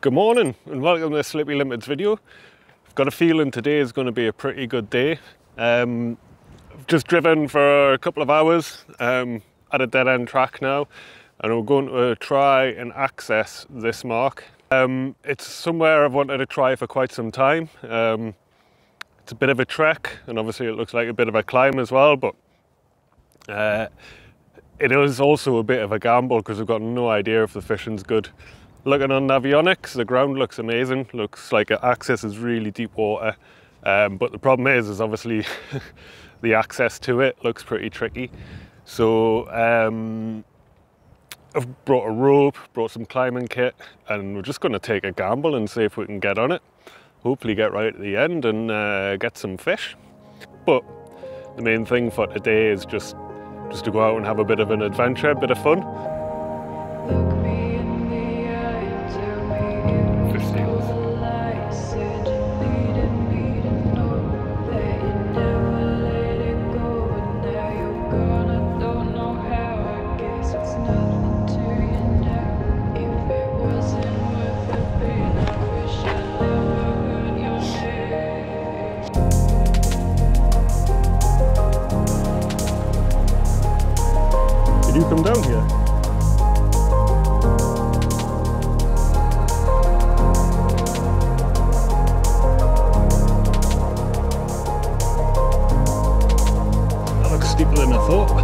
Good morning and welcome to this Slippy Limpets video. I've got a feeling today is going to be a pretty good day. I've just driven for a couple of hours at a dead-end track now, and we're going to try and access this mark. It's somewhere I've wanted to try for quite some time. It's a bit of a trek, and obviously it looks like a bit of a climb as well, but it is also a bit of a gamble because we've got no idea if the fishing's good. Looking on Navionics, the ground looks amazing. Looks like it accesses really deep water, but the problem is obviously the access to it looks pretty tricky. So I've brought a rope, brought some climbing kit, and we're just going to take a gamble and see if we can get on it. Hopefully get right at the end and get some fish. But the main thing for today is just to go out and have a bit of an adventure, a bit of fun. You come down here. That looks steeper than I thought.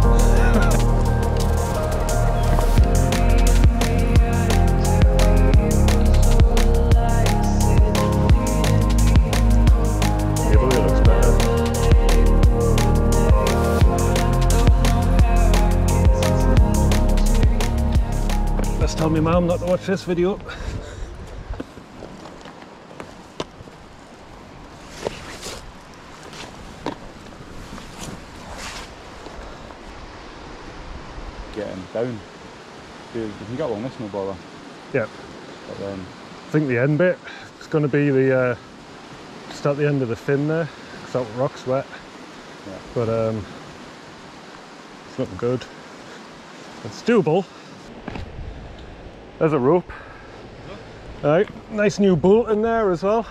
Tell me, mum, not to watch this video. Get him down. Dude, we can get along this, no bother. Yep. But then I think the end bit is going to be the just at the end of the fin there, because that rock's wet. Yeah. But it's not good. It's doable. There's a rope. All right, nice new bolt in there as well.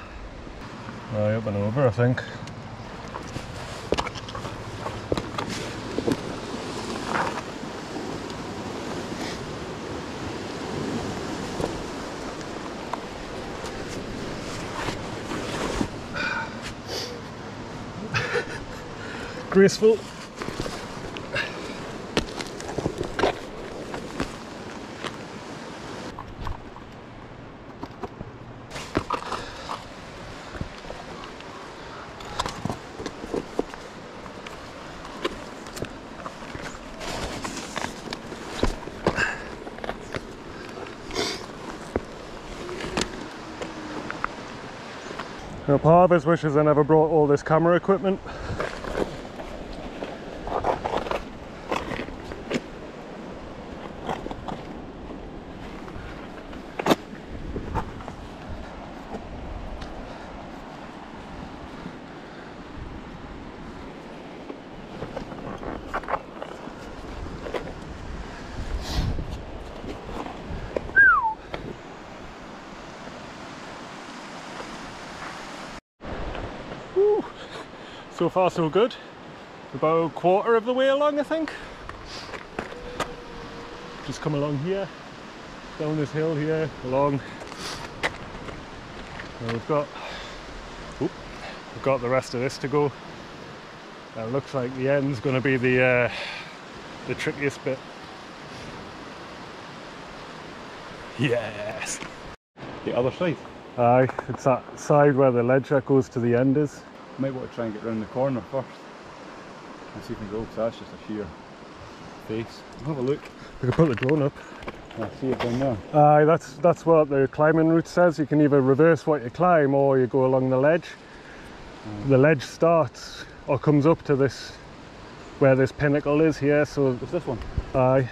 Right, up and over, I think. Graceful. My part of his wishes I never brought all this camera equipment. So far so good. About a quarter of the way along, I think. Just come along here, down this hill here, along. And we've got the rest of this to go. It looks like the end's going to be the trickiest bit. Yes. The other side. Aye, it's that side where the ledge that goes to the end is. Might want to try and get round the corner first and see if we can go, because that's just a sheer face. Have a look. We can put the drone up. I see it down there. Aye, that's what the climbing route says. You can either reverse what you climb or you go along the ledge. The ledge starts or comes up to this, where this pinnacle is here. So it's this one. Aye.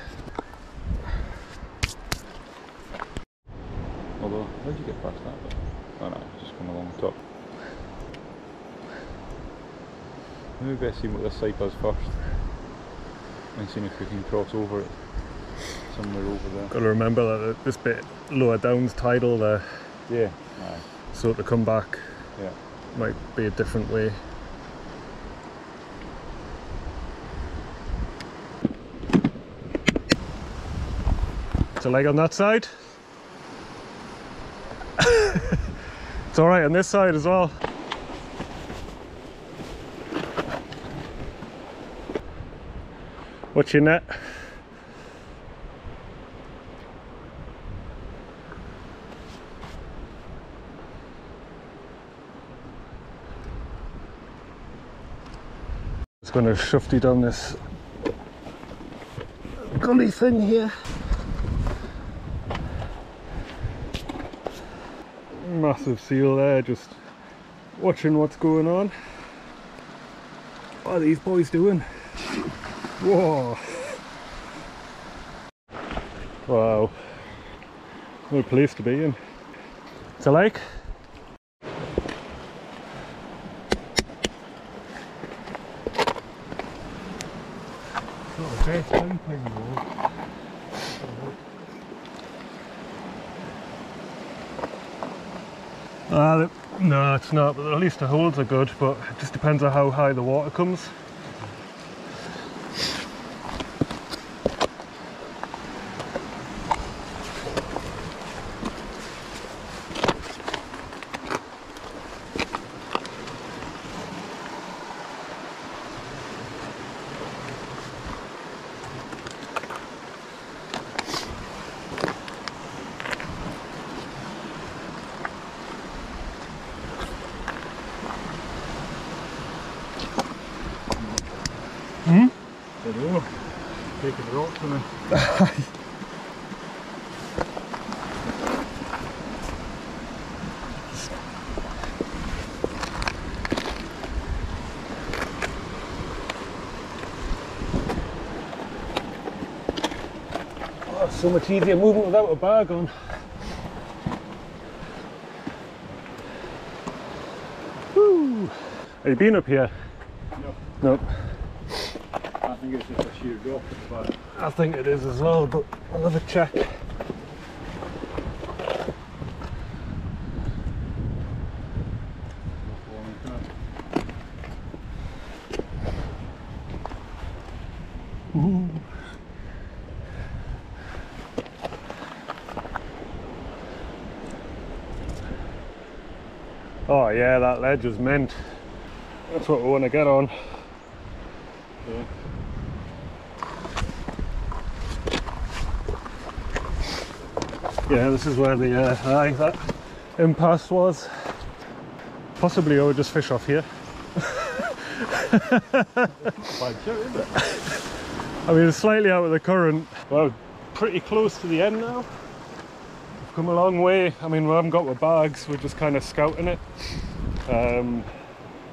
Although, how did you get past that bit? Oh no, just come along the top. Maybe better see what this side does first and see if we can cross over it somewhere over there. Got to remember that this bit lower down's tidal there. Yeah. Aye. So to come back, yeah, might be a different way. It's a leg on that side. It's all right on this side as well. What's your net? It's going to shufty down this gully thing here. Massive seal there, just watching what's going on. What are these boys doing? Whoa! Wow. What a place to be in. It's a lake. It's not the best dumpling though. No, it's not, but at least the holes are good, but it just depends on how high the water comes. Taking the rocks in it. Oh, it's so much easier moving without a bag on. Woo. Have you been up here? No. Nope. I think it's just a sheer drop at the back. I think it is as well, but I'll have a check. Ooh. Oh yeah, that ledge is mint. That's what we want to get on. Yeah. Yeah, this is where the that impasse was. Possibly I would just fish off here. I mean, it's slightly out of the current. Well, pretty close to the end now. We've come a long way. I mean, we haven't got our bags, we're just kind of scouting it.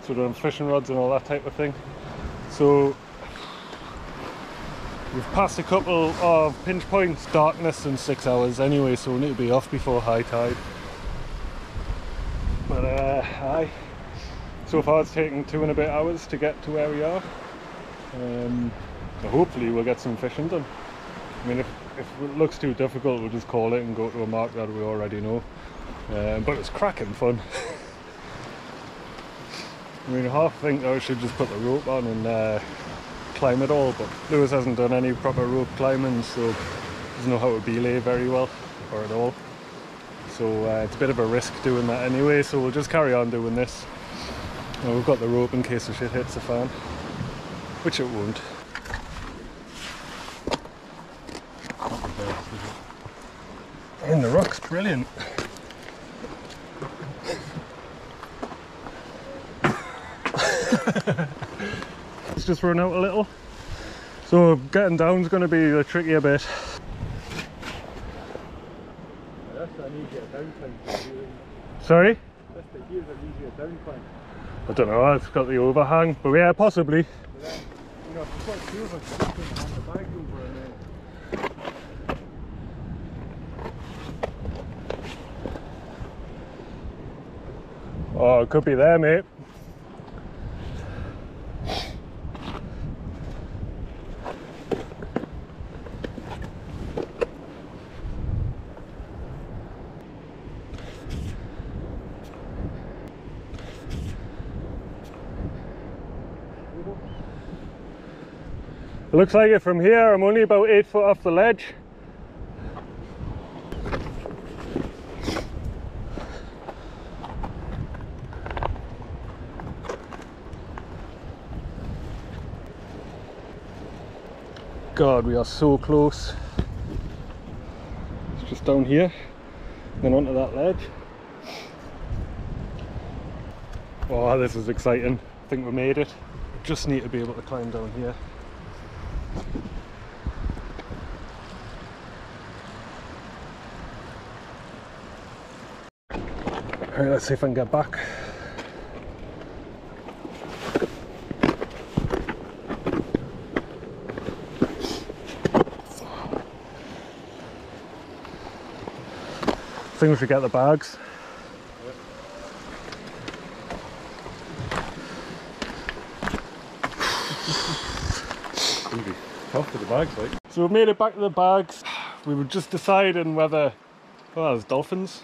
Sort of fishing rods and all that type of thing. So we've passed a couple of pinch points, darkness in 6 hours anyway, so we need to be off before high tide. But aye, so far it's taken 2 and a bit hours to get to where we are. So hopefully we'll get some fishing done. I mean, if it looks too difficult, we'll just call it and go to a mark that we already know. But it's cracking fun. I mean, I half think I should just put the rope on and climb at all, but Lewis hasn't done any proper rope climbing, so doesn't know how to belay very well or at all, so it's a bit of a risk doing that anyway, so we'll just carry on doing this. Well, we've got the rope in case the shit hits the fan, which it won't. And the rock's brilliant. It's just run out a little, so getting down is going to be the trickier bit. That's an easier down. Sorry? That's an easier down climb. I don't know, it's got the overhang, but yeah, possibly. But then, you know, if you've got two of us, you can hand the bag over and then... Oh, it could be there, mate. It looks like it from here. I'm only about 8 foot off the ledge. God, we are so close. It's just down here, then onto that ledge. Oh, this is exciting. I think we made it. Just need to be able to climb down here. All right, let's see if I can get back. I think we should get the bags. Yep. Tough for the bags, like. So we've made it back to the bags. We were just deciding whether... Oh, there's dolphins.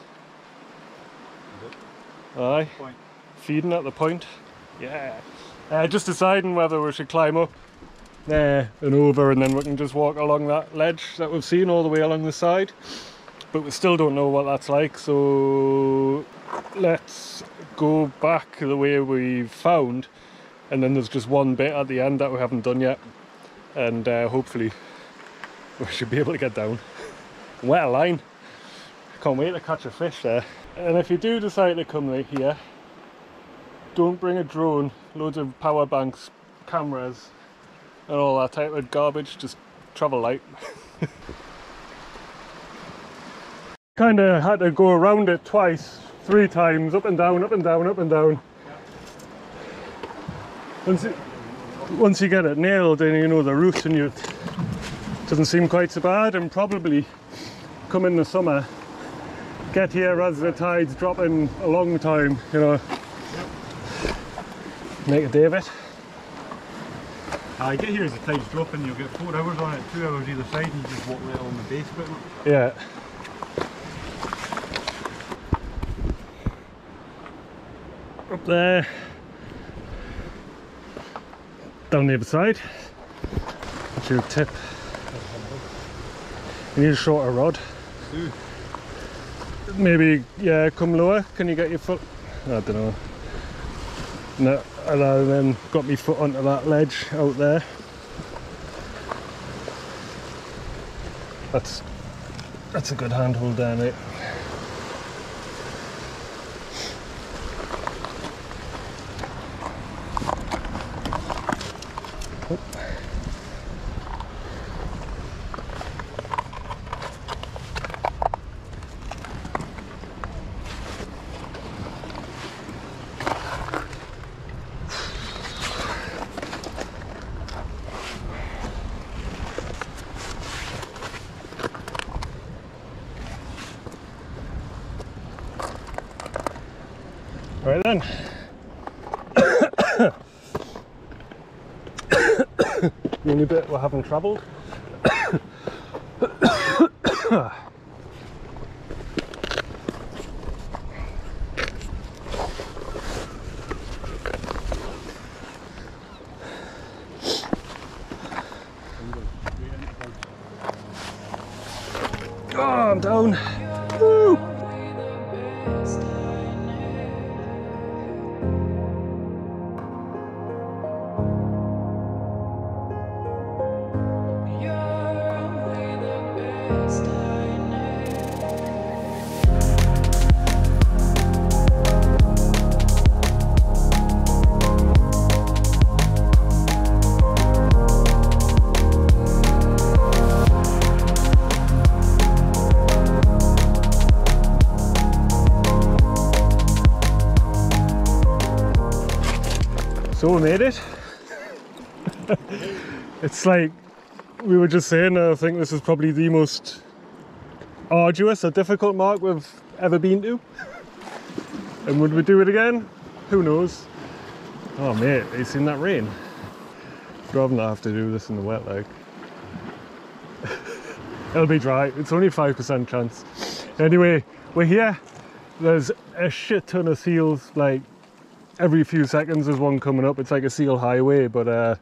Yep. Aye. Point. Feeding at the point. Yeah. Just deciding whether we should climb up there and over, and then we can just walk along that ledge that we've seen all the way along the side. But we still don't know what that's like, so let's go back the way we found, and then there's just one bit at the end that we haven't done yet, and hopefully we should be able to get down. What a line. Can't wait to catch a fish there. And if you do decide to come right here, don't bring a drone, loads of power banks, cameras and all that type of garbage. Just travel light. Kind of had to go around it twice, 3 times, up and down, up and down, up and down. Once you get it nailed and you know the route, and it doesn't seem quite so bad. And probably come in the summer, get here as the tide's dropping a long time, you know. Make a day of it. I get here as the tide's dropping, you'll get 4 hours on it, 2 hours either side, and you just walk right on the base pretty much. Yeah. Up there, down the other side, that's your tip. You need a shorter rod. Maybe, yeah, come lower. Can you get your foot? I don't know. No, and I then got my foot onto that ledge out there. That's a good handhold there, mate. Right then. The only bit we haven't travelled. Oh, I'm down. Woo. So we made it. It's like we were just saying, I think this is probably the most arduous or difficult mark we've ever been to. And would we do it again? Who knows? Oh mate, have you seen that rain? I'd rather not have to do this in the wet, like. It'll be dry. It's only 5% chance. Anyway, we're here. There's a shit ton of seals, like every few seconds there's one coming up. It's like a seal highway, but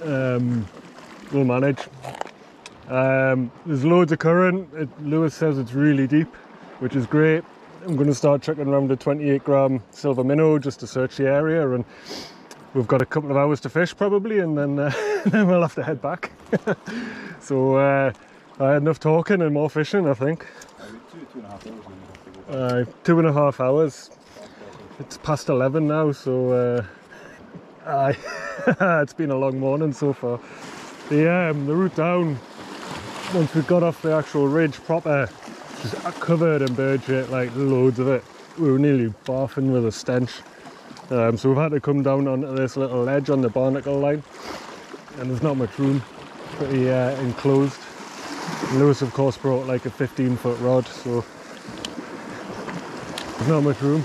we'll manage. There's loads of current. Lewis says it's really deep, which is great. I'm going to start chucking around a 28-gram silver minnow just to search the area, and we've got a couple of hours to fish probably, and then we'll have to head back. So I had enough talking and more fishing, I think. 2.5 hours. It's past 11 now, so it's been a long morning so far. The route down, once we got off the actual ridge proper, just covered in bird shit, like loads of it. We were nearly barfing with a stench. So we've had to come down onto this little ledge on the barnacle line, and there's not much room, pretty enclosed. Lewis of course brought like a 15-foot rod, so there's not much room.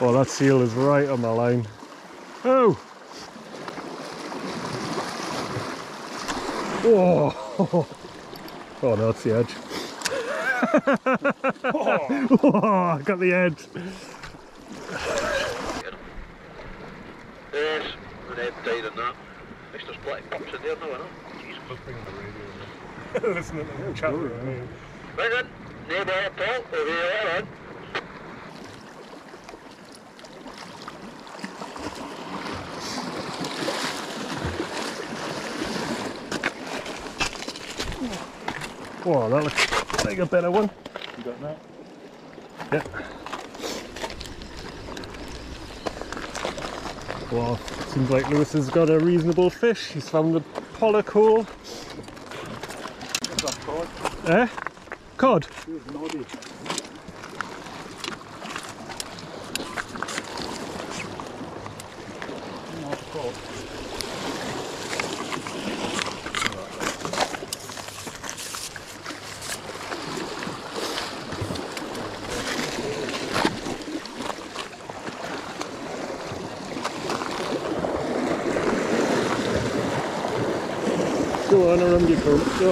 Oh, that seal is right on my line. Oh! Oh! Oh no, it's the edge. Oh, I got the edge. There's an head died in that. Mr. Split pops in there now, I know. Jeez, I'm bringing the radio in. Listen to the channel. Right then, neighbour at Paul, over here, right on. Wow, that looks like a better one. You got that? Yep. Wow, seems like Lewis has got a reasonable fish. He's found the pollock hole. That's a cod. Eh? Cod? He was naughty. Not cod. Go on around your coat. Oh.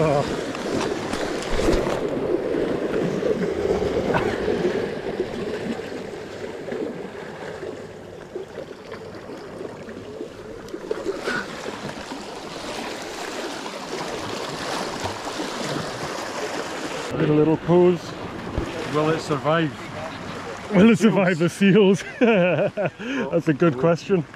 Did a little pose. Will it survive? Will it survive the seals? That's a good question.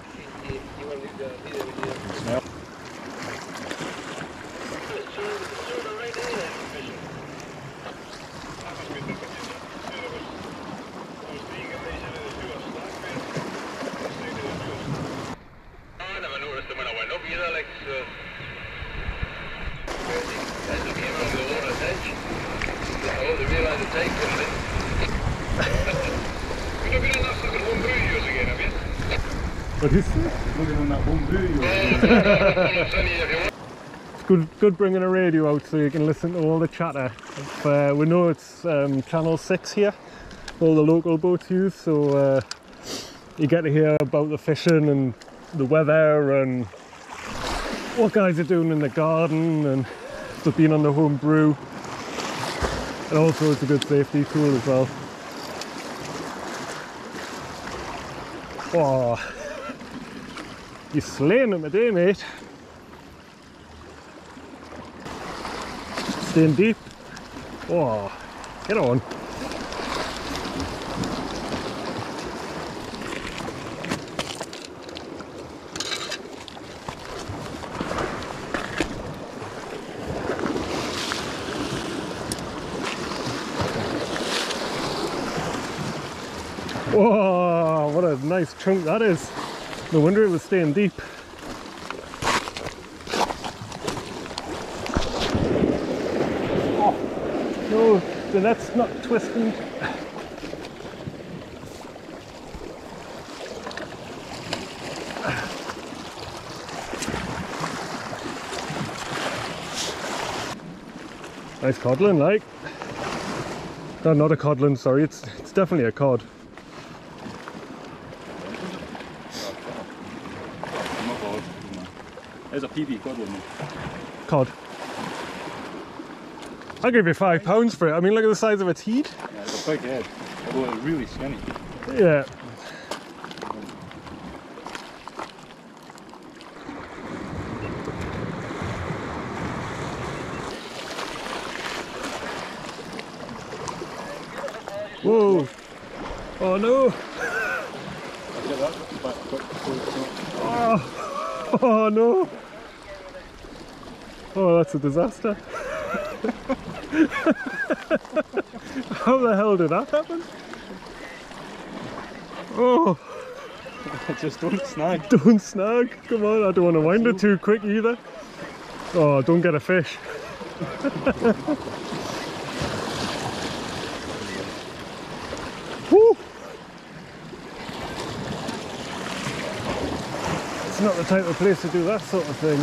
What is this? Looking on that home brew. It's good bringing a radio out so you can listen to all the chatter. We know it's Channel 6 here, all the local boats use, so you get to hear about the fishing and the weather and what guys are doing in the garden and they've been on the home brew. And also it's a good safety tool as well. Oh. You're slaying them today, mate. Staying deep. Oh, get on. Whoa, what a nice chunk that is. No wonder it was staying deep. Oh, no, the net's not twisting. Nice codlin, like. No, not a codlin, sorry, it's definitely a cod. There's a PB cod one. Cod. I'll give you £5 for it. I mean, look at the size of its head. Yeah, it's a big head. Although it's really skinny. Yeah. Whoa! Oh no! Oh, oh no! Oh, that's a disaster! How the hell did that happen? Oh! Just don't snag. Don't snag. Come on, I don't want to wind it too quick either. Oh, don't get a fish. Woo! It's not the type of place to do that sort of thing.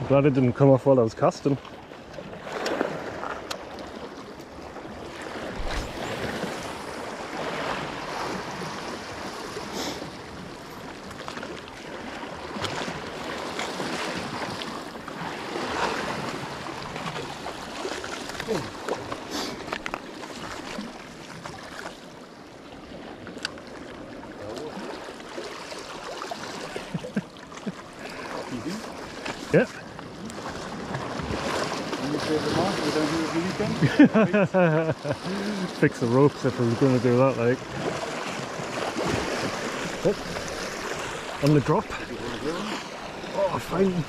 I'm glad it didn't come off while I was casting. Yep. Fix the ropes if we were going to do that, like. Oh. On the drop. Oh, fine.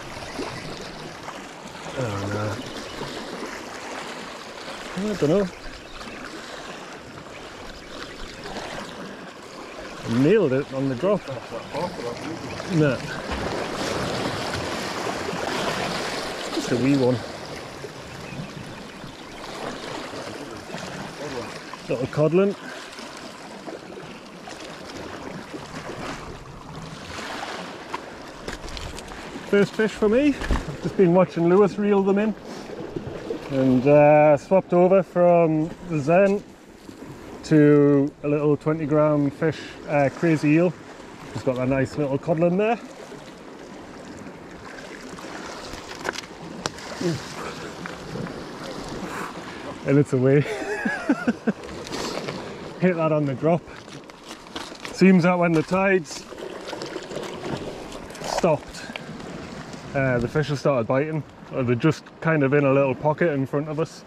Oh, no. I don't know. I nailed it on the drop. No. A wee one. Little codlin. First fish for me. I've just been watching Lewis reel them in, and swapped over from the Zen to a little 20-gram fish, Crazy Eel. Just got that nice little codlin there. And it's away. Hit that on the drop. Seems that when the tides stopped, the fish have started biting, or they're just kind of in a little pocket in front of us.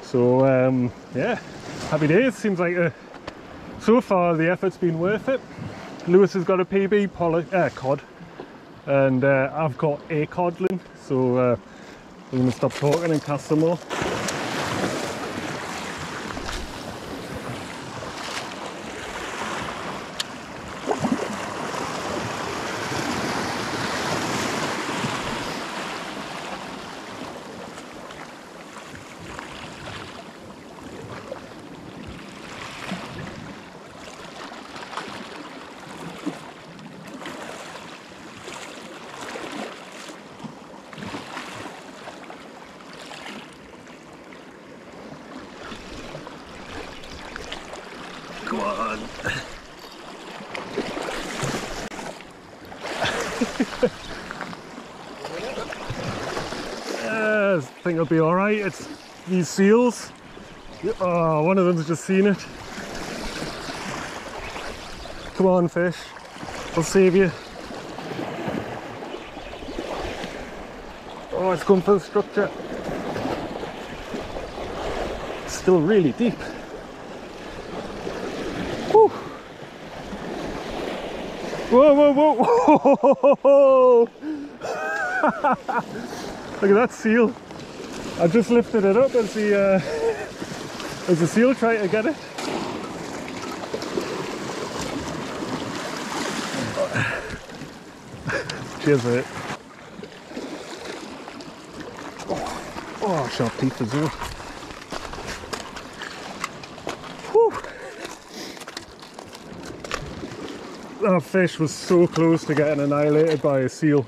So yeah, happy days. Seems like so far the effort's been worth it. Lewis has got a PB cod, and I've got a codlin, so I'm going to stop talking and cast some more. Come on! I think I'll be alright. It's these seals. Oh, one of them's just seen it. Come on, fish. I'll save you. Oh, it's going for the structure. It's still really deep. Whoa, whoa, whoa, whoa. Look at that seal. I just lifted it up as the seal tried to get it. Cheers, mate. Oh, sharp teeth as well. That fish was so close to getting annihilated by a seal.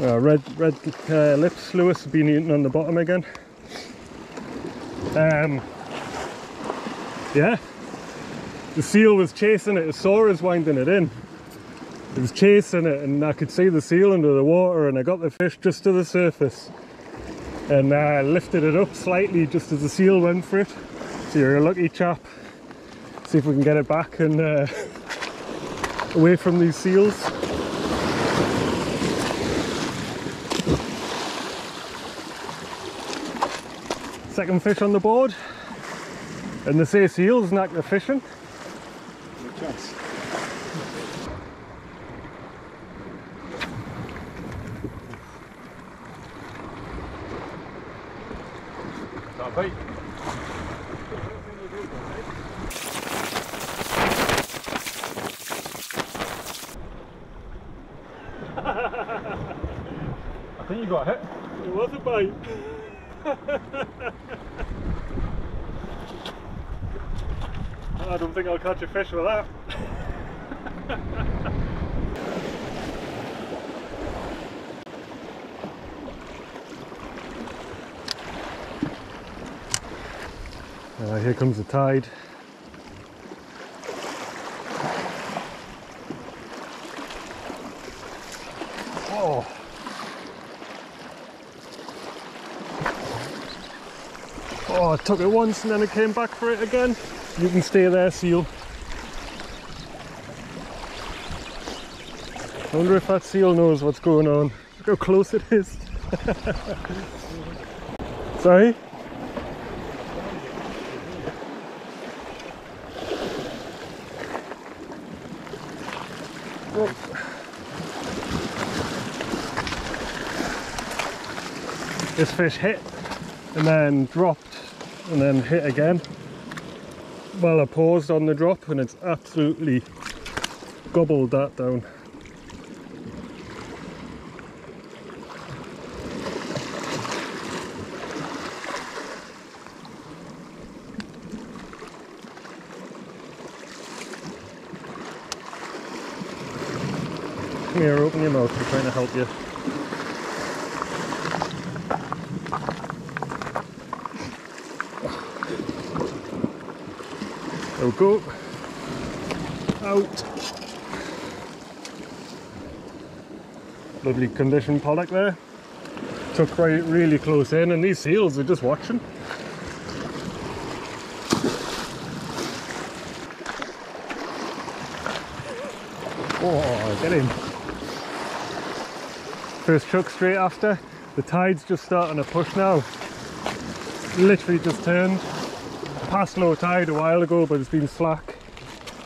Red lips. Lewis has been eating on the bottom again. Yeah, the seal was chasing it. The saw is winding it in. It was chasing it, and I could see the seal under the water, and I got the fish just to the surface, and I lifted it up slightly just as the seal went for it. So you're a lucky chap. See if we can get it back and. Away from these seals. Second fish on the board. And the Crazy Eel's not going fishing? No chance. I think you got hit. It was a bite. I don't think I'll catch a fish with that. Here comes the tide. Whoa. Oh, I took it once and then I came back for it again. You can stay there, seal. I wonder if that seal knows what's going on. Look how close it is. Sorry? Whoa. This fish hit and then dropped and then hit again. Well, I paused on the drop and it's absolutely gobbled that down. Come here, open your mouth, we're trying to help you. There we go. Out. Lovely condition pollock there. Took right really close in, and these seals are just watching. Oh, get in. First chuck straight after. The tide's just starting to push now. Literally just turned. Past low tide a while ago, but it's been slack,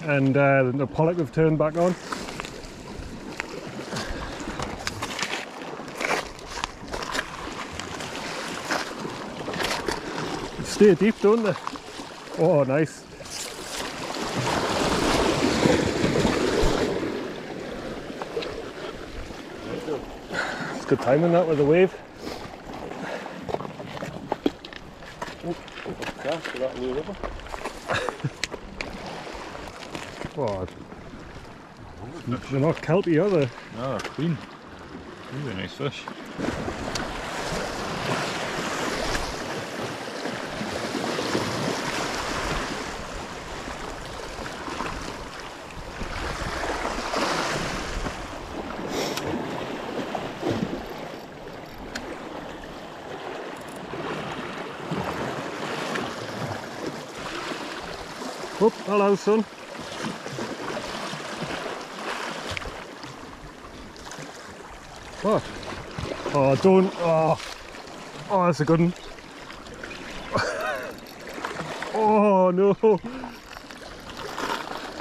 and the pollock have turned back on. They stay deep, don't they? Oh, nice. It's good timing that with the wave. Oh, they're not kelpie, are they? No, they're clean. Really nice fish. Oh, hello, son. What? Oh, don't. Oh, oh, that's a good one. Oh, no.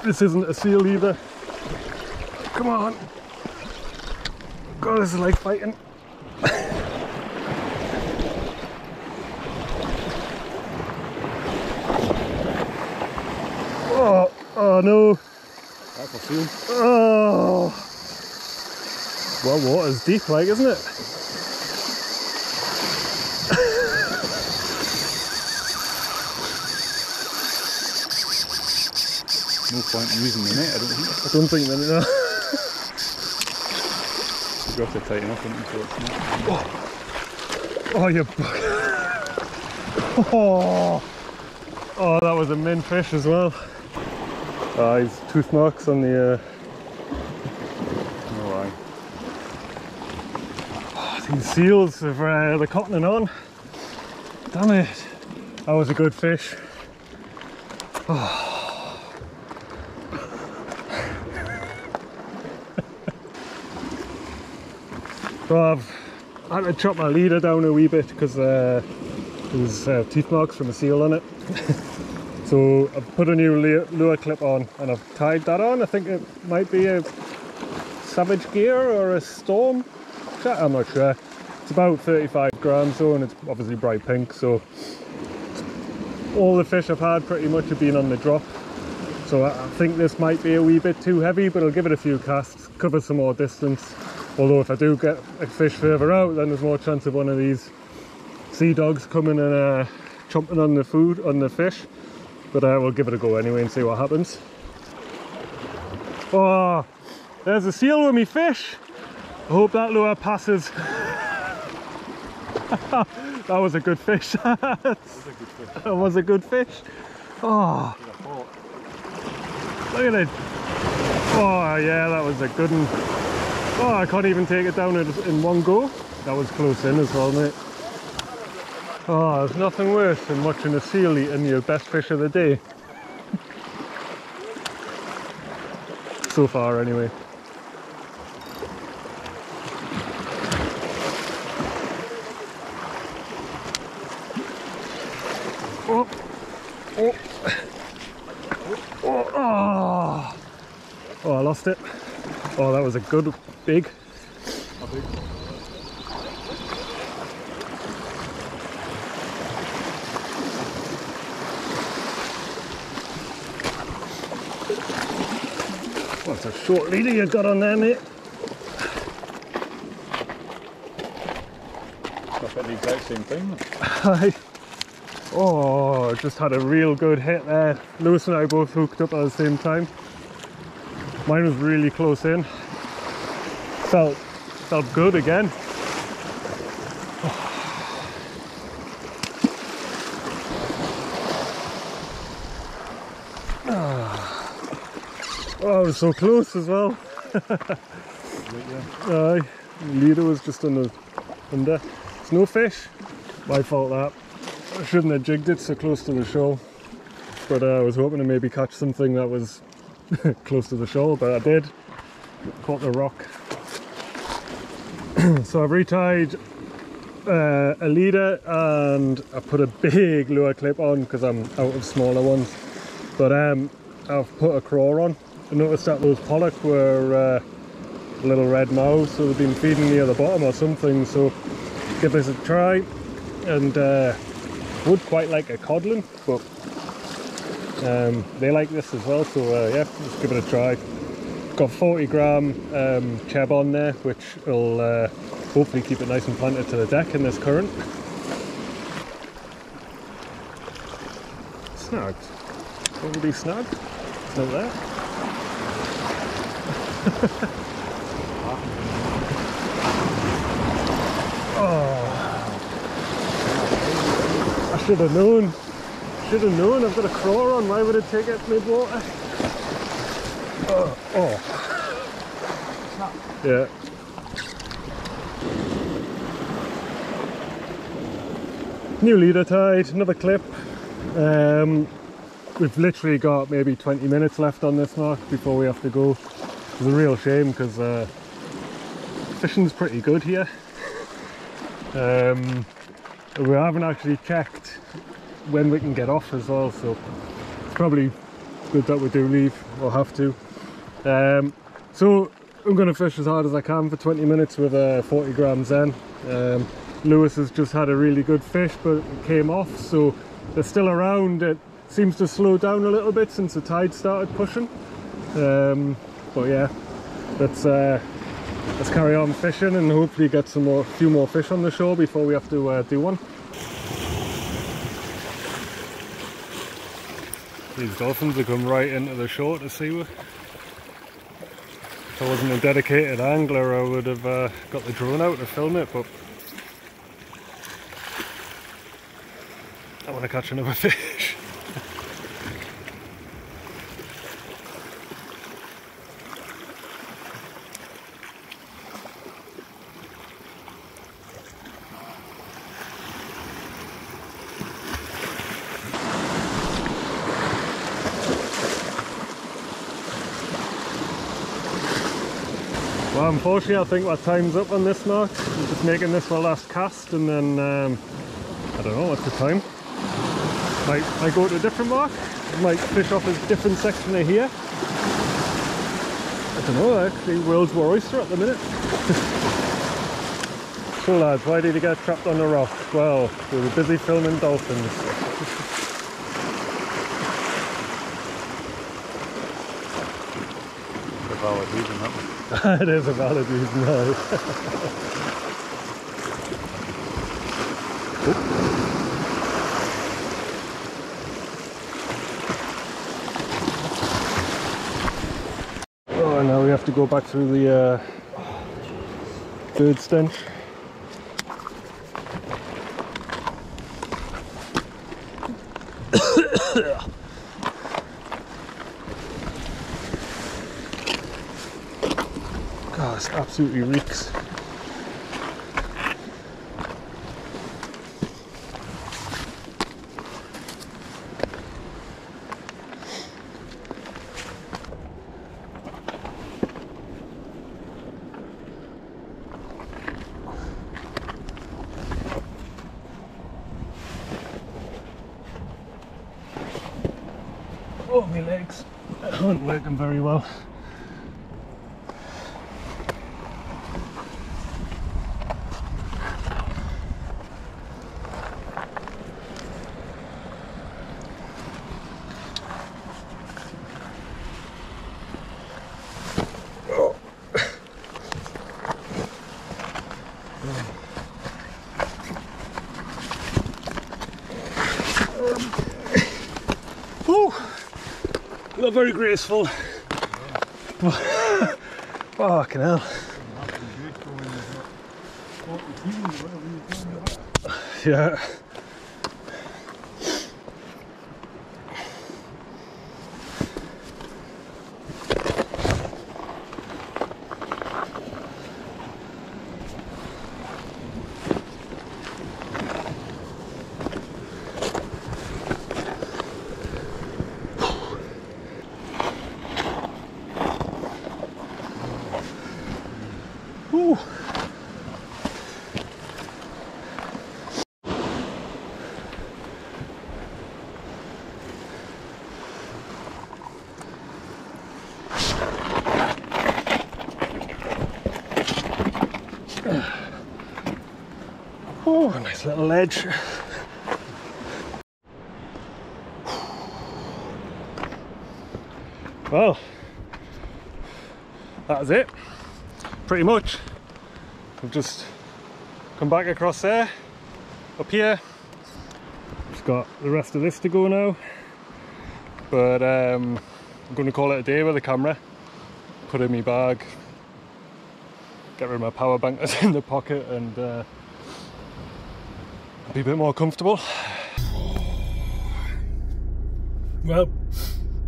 This isn't a seal either. Come on. God, this is like fighting. Oh, oh no. That's a seal. Oh. Well, water's deep, like, isn't it? No point in using the net, I don't think. I don't think then, no. You've got to tighten up, haven't you? Oh, you bugger. Oh. Oh, that was a min fish as well. Ah, his tooth marks on the... Oh, aye. Oh, these seals have the cottoning on. Damn it. That was a good fish. Oh. So I've had to chop my leader down a wee bit because there's teeth marks from a seal on it. So I've put a new lure clip on and I've tied that on. I think it might be a Savage Gear or a Storm. I'm not sure. It's about 35 grams though, and it's obviously bright pink. So all the fish I've had pretty much have been on the drop. So I think this might be a wee bit too heavy, but I'll give it a few casts, cover some more distance. Although if I do get a fish further out, then there's more chance of one of these sea dogs coming and chomping on the food, on the fish. But we'll give it a go anyway and see what happens. Oh, there's a seal with me fish. I hope that lure passes. That was a good fish. That was a good fish. Oh, look at it. Oh yeah, that was a good one. Oh, I can't even take it down in one go. That was close in as well, mate. Oh, there's nothing worse than watching a seal eating your best fish of the day. So far, anyway. Oh. Oh. Oh. Oh. Oh, I lost it. Oh, that was a good big. That's a short leader you got on there, mate. I bet the exact same thing. Oh, just had a real good hit there. Lewis and I both hooked up at the same time. Mine was really close in. Felt good again. Oh, I was so close as well. Leader was just under. It's no fish. My fault that. I shouldn't have jigged it so close to the shoal. But I was hoping to maybe catch something that was close to the shoal, but I did. Caught the rock. So I've retied a leader and I put a big lure clip on because I'm out of smaller ones. But I've put a craw on. I noticed that those pollock were little red now, so they've been feeding near the bottom or something, so give this a try. And would quite like a codlin, but they like this as well, so yeah, just give it a try. Got 40 gram cheb on there, which will hopefully keep it nice and planted to the deck in this current. Snagged. Probably snagged. It's not there. Oh, I should have known. I've got a craw on. Why would it take it mid-water? Oh. Yeah. New leader tied. Another clip. We've literally got maybe 20 minutes left on this mark before we have to go. It's a real shame because fishing's pretty good here. We haven't actually checked when we can get off as well, so it's probably good that we do leave or have to. So I'm going to fish as hard as I can for 20 minutes with a 40 gram Zen. Lewis has just had a really good fish, but it came off, so they're still around. It seems to slow down a little bit since the tide started pushing. But yeah, let's carry on fishing and hopefully get some more, few more fish on the shore before we have to do one. These dolphins have come right into the shore to seaward. If I wasn't a dedicated angler, I would have got the drone out to film it, but I want to catch another fish. Well, unfortunately, I think my time's up on this mark. I'm just making this my last cast, and then I don't know what's the time. Like, I go to a different mark and like fish off a different section of here. I don't know, actually, world's war oyster at the minute. So lads, why did you get trapped on a rock? Well, we were busy filming dolphins. Valid reason, that it is a valid reason, though. Oh, now we have to go back through the bird stench. This absolutely reeks. Oh, my legs aren't working very well. Not very graceful. Yeah. Fucking hell. Yeah. Oh, a nice little ledge. Well, that was it, pretty much. I've just come back across there, up here. Just got the rest of this to go now. But I'm going to call it a day with the camera. Put in my bag, get rid of my power bank that's in the pocket, and be a bit more comfortable. Well,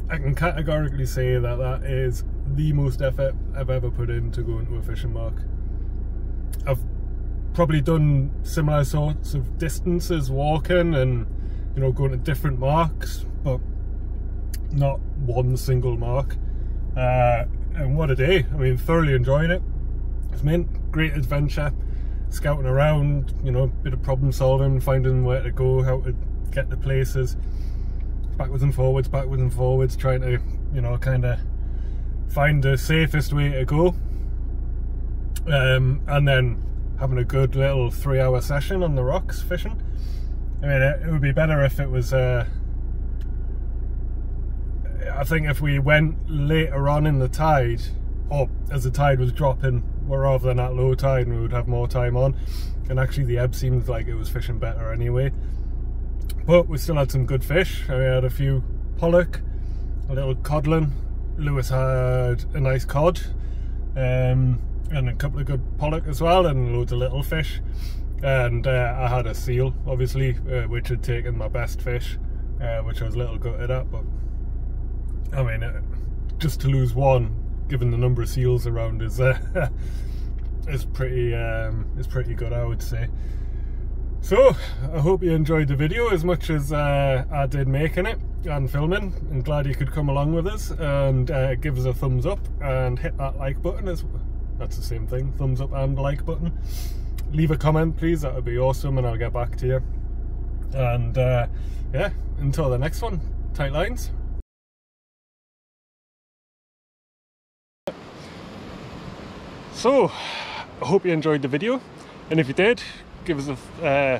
I can categorically say that that is the most effort I've ever put in to go into a fishing mark. I've probably done similar sorts of distances walking and, you know, going to different marks, but not one single mark. And what a day. I mean, thoroughly enjoying it. It's been a great adventure. Scouting around, you know, a bit of problem solving, finding where to go, how to get to places, backwards and forwards, trying to, you know, kind of find the safest way to go. And then having a good little 3-hour session on the rocks fishing. I mean, it would be better if it was, I think if we went later on in the tide, or as the tide was dropping, rather than at low tide, and we would have more time on. And actually the ebb seemed like it was fishing better anyway, but we still had some good fish. I had a few pollock, a little codlin. Lewis had a nice cod, and a couple of good pollock as well, and loads of little fish. And I had a seal, obviously, which had taken my best fish, which I was a little gutted at. But I mean, just to lose one, given the number of seals around, is pretty good, I would say. So I hope you enjoyed the video as much as I did making it and filming. I'm glad you could come along with us, and give us a thumbs up and hit that like button. That's the same thing, thumbs up and like button. Leave a comment, please, that would be awesome, and I'll get back to you. And yeah, until the next one, tight lines. So, I hope you enjoyed the video, and if you did, give us a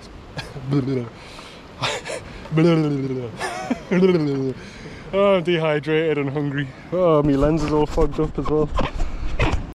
oh, I'm dehydrated and hungry. Oh, my lens is all fogged up as well.